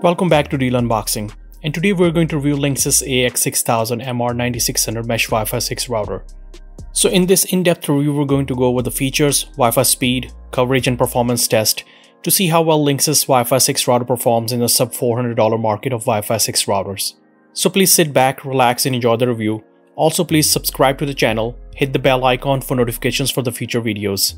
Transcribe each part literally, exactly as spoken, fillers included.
Welcome back to Deal Unboxing, and today we're going to review Linksys A X six thousand M R ninety-six hundred Mesh Wi-Fi six router. So in this in-depth review, we're going to go over the features, Wi-Fi speed, coverage and performance test to see how well Linksys Wi-Fi six router performs in the sub four hundred dollar market of Wi-Fi six routers. So please sit back, relax and enjoy the review. Also please subscribe to the channel, hit the bell icon for notifications for the future videos.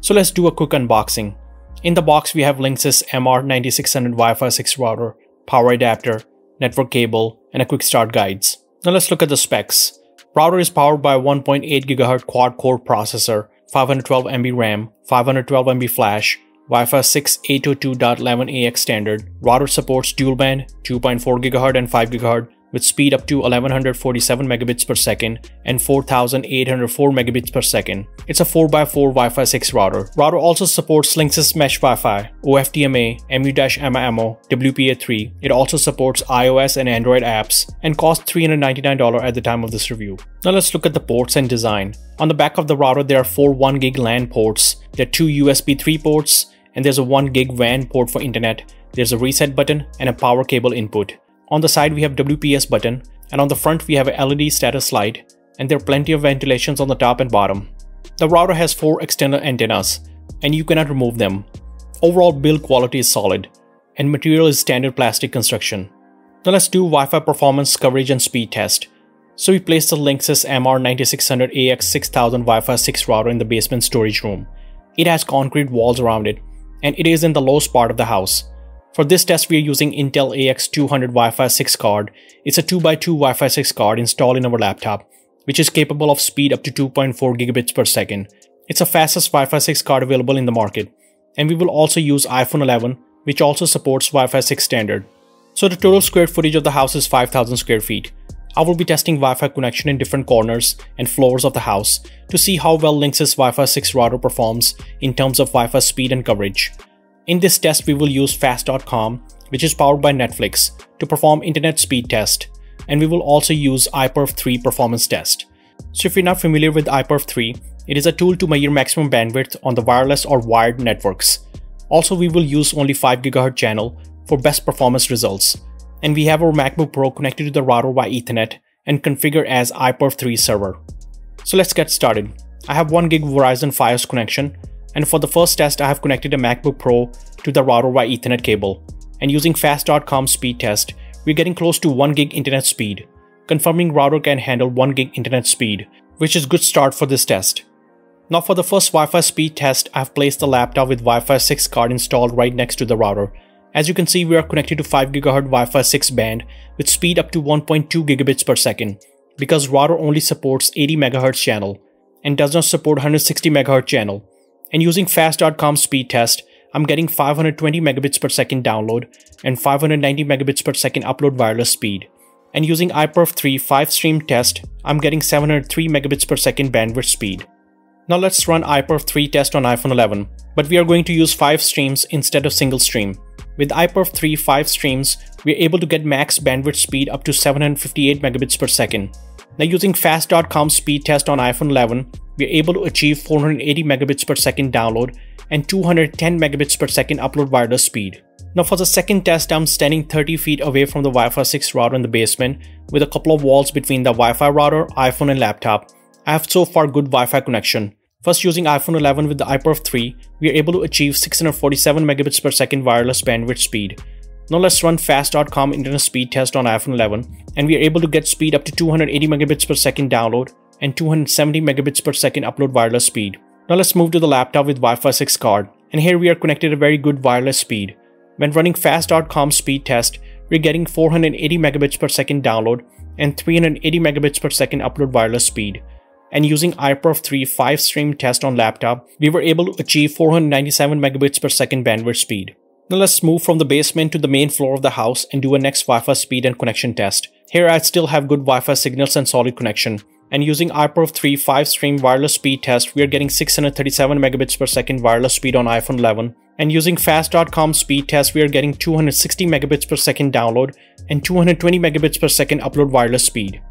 So let's do a quick unboxing. In the box, we have Linksys M R ninety-six hundred Wi-Fi six router, power adapter, network cable, and a quick start guides. Now let's look at the specs. Router is powered by a one point eight gigahertz quad-core processor, five hundred twelve megabyte RAM, five hundred twelve megabyte flash, Wi-Fi six eight oh two dot eleven A X standard. Router supports dual-band, two point four gigahertz and five gigahertz, with speed up to eleven forty-seven megabits per second and four thousand eight hundred four megabits per second. It's a four by four Wi-Fi six router. Router also supports Linksys Mesh Wi-Fi, O F D M A, M U-MIMO, W P A three. It also supports iOS and Android apps and costs three hundred ninety-nine dollars at the time of this review. Now let's look at the ports and design. On the back of the router, there are four one gig LAN ports, there are two U S B three ports, and there's a one gig W A N port for internet. There's a reset button and a power cable input. On the side, we have W P S button, and on the front we have a L E D status light, and there are plenty of ventilations on the top and bottom. The router has four external antennas, and you cannot remove them. Overall build quality is solid, and material is standard plastic construction. Now let's do Wi-Fi performance, coverage and speed test. So we placed the Linksys M R ninety-six hundred A X six thousand Wi-Fi six router in the basement storage room. It has concrete walls around it, and it is in the lowest part of the house. For this test, we are using Intel A X two hundred Wi-Fi six card. It's a two by two Wi-Fi six card installed in our laptop, which is capable of speed up to two point four gigabits per second. It's the fastest Wi-Fi six card available in the market. And we will also use iPhone eleven, which also supports Wi-Fi six standard. So the total square footage of the house is five thousand square feet. I will be testing Wi-Fi connection in different corners and floors of the house to see how well Linksys Wi-Fi six router performs in terms of Wi-Fi speed and coverage. In this test, we will use Fast dot com, which is powered by Netflix, to perform internet speed test, and we will also use iperf three performance test. So if you're not familiar with iperf three, it is a tool to measure maximum bandwidth on the wireless or wired networks. Also, we will use only five gigahertz channel for best performance results, and we have our MacBook Pro connected to the router by Ethernet and configured as iperf three server. So let's get started. I have one gig Verizon Fios connection, and for the first test, I have connected a MacBook Pro to the router via Ethernet cable. And using Fast dot com speed test, we're getting close to one gig internet speed, confirming router can handle one gig internet speed, which is good start for this test. Now for the first Wi-Fi speed test, I have placed the laptop with Wi-Fi six card installed right next to the router. As you can see, we are connected to five gigahertz Wi-Fi six band with speed up to one point two gigabits per second, because router only supports eighty megahertz channel and does not support one hundred sixty megahertz channel. And using Fast dot com speed test, I'm getting five hundred twenty megabits per second download and five hundred ninety megabits per second upload wireless speed. And using iperf three five stream test, I'm getting seven hundred three megabits per second bandwidth speed. Now let's run iperf three test on iPhone eleven, but we are going to use five streams instead of single stream. With iperf three five streams, we are able to get max bandwidth speed up to seven hundred fifty-eight megabits per second. Now using Fast dot com speed test on iPhone eleven, we are able to achieve four hundred eighty megabits per second download and two hundred ten megabits per second upload wireless speed. Now for the second test, I'm standing thirty feet away from the Wi-Fi six router in the basement with a couple of walls between the Wi-Fi router, iPhone and laptop. I have so far good Wi-Fi connection. First, using iPhone eleven with the iperf three, we are able to achieve six hundred forty-seven megabits per second wireless bandwidth speed. Now let's run Fast dot com internet speed test on iPhone eleven, and we are able to get speed up to two hundred eighty megabits per second download and two hundred seventy megabits per second upload wireless speed. Now let's move to the laptop with Wi-Fi six card, and here we are connected at a very good wireless speed. When running Fast dot com speed test, we're getting four hundred eighty megabits per second download and three hundred eighty megabits per second upload wireless speed. And using iperf three five stream test on laptop, we were able to achieve four hundred ninety-seven megabits per second bandwidth speed. Now let's move from the basement to the main floor of the house and do a next Wi-Fi speed and connection test. Here I still have good Wi-Fi signals and solid connection. And using iperf three five stream wireless speed test, we are getting six hundred thirty-seven megabits per second wireless speed on iPhone eleven. And using Fast dot com speed test, we are getting two hundred sixty megabits per second download and two hundred twenty megabits per second upload wireless speed.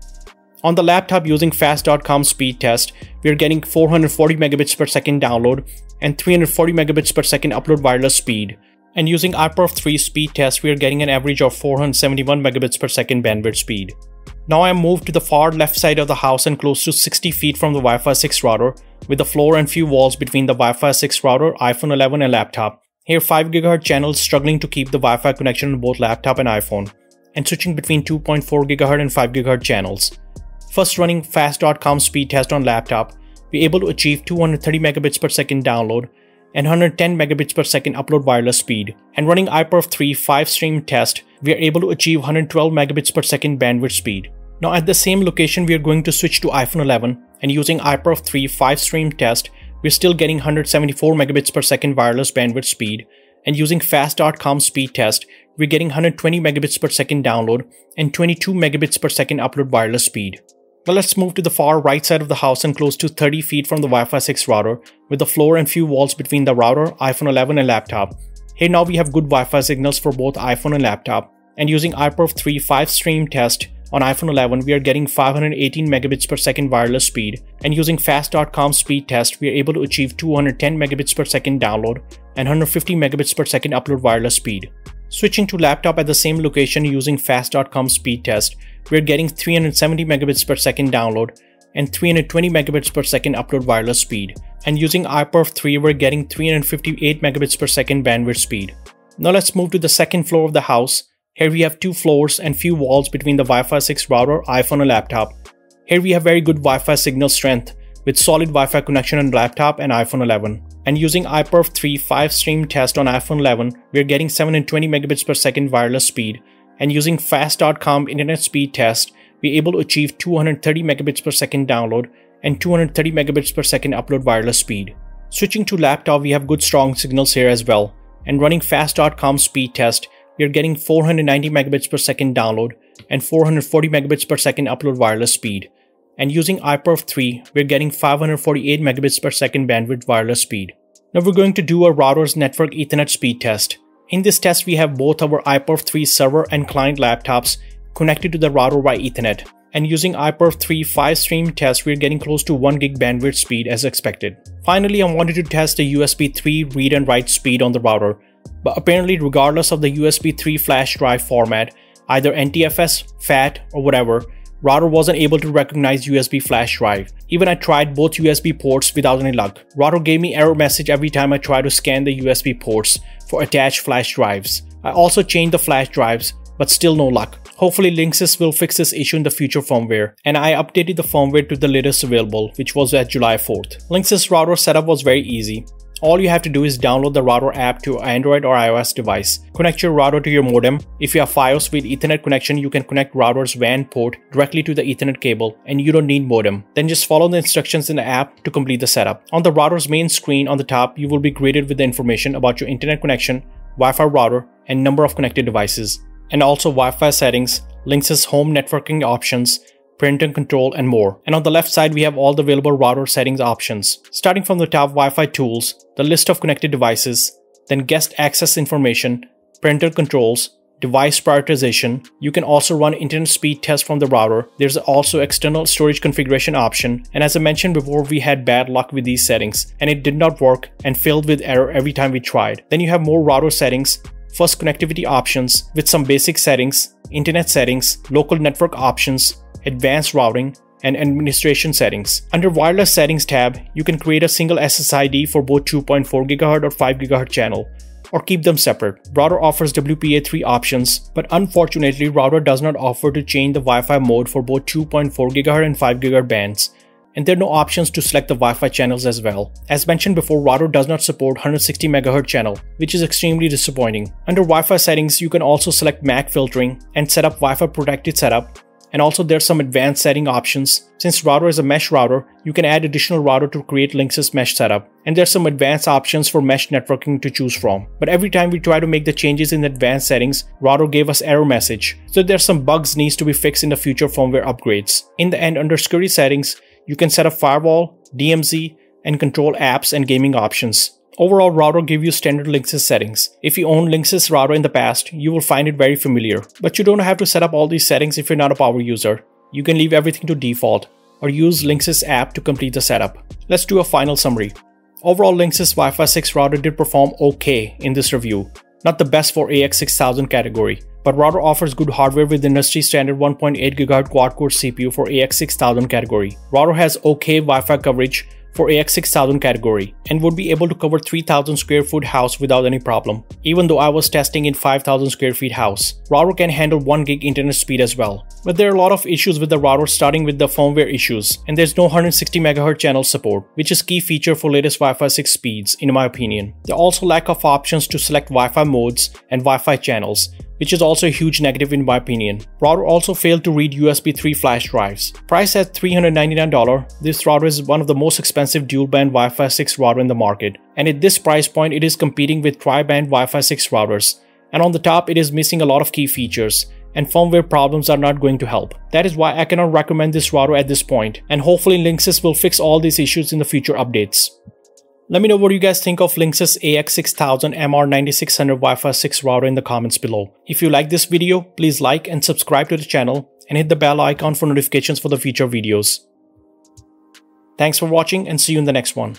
On the laptop, using Fast dot com speed test, we are getting four hundred forty megabits per second download and three hundred forty megabits per second upload wireless speed. and using iperf three speed test, we are getting an average of four hundred seventy-one megabits per second bandwidth speed. Now I am moved to the far left side of the house and close to sixty feet from the Wi-Fi six router, with the floor and few walls between the Wi-Fi six router, iPhone eleven and laptop. Here five gigahertz channels struggling to keep the Wi-Fi connection on both laptop and iPhone, and switching between two point four gigahertz and five gigahertz channels. First running fast dot com speed test on laptop, we are able to achieve two hundred thirty megabits per second download and one hundred ten megabits per second upload wireless speed. And running iperf three five stream test, we are able to achieve one hundred twelve megabits per second bandwidth speed. Now at the same location, we are going to switch to iPhone eleven, and using iperf three five stream test, we are still getting one hundred seventy-four megabits per second wireless bandwidth speed, and using fast dot com speed test, we are getting one hundred twenty megabits per second download and twenty-two megabits per second upload wireless speed. Now let's move to the far right side of the house and close to thirty feet from the Wi-Fi six router, with the floor and few walls between the router, iPhone eleven and laptop. Here now we have good Wi-Fi signals for both iPhone and laptop, and using iperf three five stream test on iPhone eleven, we are getting five hundred eighteen megabits per second wireless speed, and using fast dot com speed test, we are able to achieve two hundred ten megabits per second download and one hundred fifty megabits per second upload wireless speed. Switching to laptop at the same location using fast dot com speed test, we are getting three hundred seventy megabits per second download and three hundred twenty megabits per second upload wireless speed. And using iperf three, we are getting three hundred fifty-eight megabits per second bandwidth speed. Now let's move to the second floor of the house. Here we have two floors and few walls between the Wi-Fi six router, iPhone and laptop. Here we have very good Wi-Fi signal strength with solid Wi-Fi connection on laptop and iPhone eleven. And using iperf three five stream test on iPhone eleven, we are getting seven hundred twenty megabits per second wireless speed, and using fast dot com internet speed test, we are able to achieve two hundred thirty megabits per second download and two hundred thirty megabits per second upload wireless speed. Switching to laptop, we have good strong signals here as well, and running fast dot com speed test, we are getting four hundred ninety megabits per second download and four hundred forty megabits per second upload wireless speed. And using iperf three, we are getting five hundred forty-eight megabits per second bandwidth wireless speed. Now we are going to do a router's network Ethernet speed test. In this test, we have both our iperf three server and client laptops connected to the router by Ethernet. And using iperf three five stream test, we are getting close to one gig bandwidth speed as expected. Finally, I wanted to test the U S B three read and write speed on the router. But apparently, regardless of the U S B three flash drive format, either N T F S, FAT or whatever, router wasn't able to recognize U S B flash drive. Even I tried both U S B ports without any luck. Router gave me error message every time I tried to scan the U S B ports for attached flash drives. I also changed the flash drives, but still no luck. Hopefully Linksys will fix this issue in the future firmware, and I updated the firmware to the latest available, which was at July fourth. Linksys router setup was very easy. All you have to do is download the router app to Android or iOS device. Connect your router to your modem. If you have Fios with Ethernet connection, you can connect router's W A N port directly to the Ethernet cable and you don't need modem. Then just follow the instructions in the app to complete the setup. On the router's main screen on the top, you will be greeted with the information about your internet connection, Wi-Fi router, and number of connected devices, and also Wi-Fi settings, Linksys home networking options, print and control, and more. And on the left side, we have all the available router settings options. Starting from the top, Wi-Fi tools, the list of connected devices, then guest access information, printer controls, device prioritization. You can also run internet speed test from the router. There's also external storage configuration option. And as I mentioned before, we had bad luck with these settings and it did not work and failed with error every time we tried. Then you have more router settings. First, connectivity options with some basic settings, internet settings, local network options, advanced routing, and administration settings. Under wireless settings tab, you can create a single S S I D for both two point four gigahertz or five gigahertz channel, or keep them separate. Router offers W P A three options, but unfortunately router does not offer to change the Wi-Fi mode for both two point four gigahertz and five gigahertz bands, and there are no options to select the Wi-Fi channels as well. As mentioned before, router does not support one hundred sixty megahertz channel, which is extremely disappointing. Under Wi-Fi settings, you can also select MAC filtering and set up Wi-Fi protected setup. And also there's some advanced setting options. Since router is a mesh router, you can add additional router to create Linksys mesh setup. And there's some advanced options for mesh networking to choose from. But every time we try to make the changes in the advanced settings, router gave us error message. So there's some bugs needs to be fixed in the future firmware upgrades. In the end, under security settings, you can set up firewall, D M Z, and control apps and gaming options. Overall, router gives you standard Linksys settings. If you own Linksys router in the past, you will find it very familiar. But you don't have to set up all these settings if you're not a power user. You can leave everything to default or use Linksys app to complete the setup. Let's do a final summary. Overall, Linksys Wi-Fi six router did perform okay in this review. Not the best for A X six thousand category, but rather offers good hardware with industry standard one point eight gigahertz quad-core C P U for A X six thousand category. Rather has okay Wi-Fi coverage for A X six thousand category and would be able to cover three thousand square foot house without any problem, even though I was testing in five thousand square feet house. Router can handle one gig internet speed as well. But there are a lot of issues with the router, starting with the firmware issues, and there's no one hundred sixty megahertz channel support, which is key feature for latest Wi-Fi six speeds in my opinion. There are also lack of options to select Wi-Fi modes and Wi-Fi channels, which is also a huge negative in my opinion. Router also failed to read U S B three flash drives. Price at three hundred ninety-nine dollars, this router is one of the most expensive dual-band Wi-Fi six router in the market, and at this price point it is competing with tri-band Wi-Fi six routers, and on the top it is missing a lot of key features, and firmware problems are not going to help. That is why I cannot recommend this router at this point, and hopefully Linksys will fix all these issues in the future updates. Let me know what you guys think of Linksys A X six thousand M R ninety-six hundred Wi-Fi six router in the comments below. If you like this video, please like and subscribe to the channel and hit the bell icon for notifications for the future videos. Thanks for watching and see you in the next one.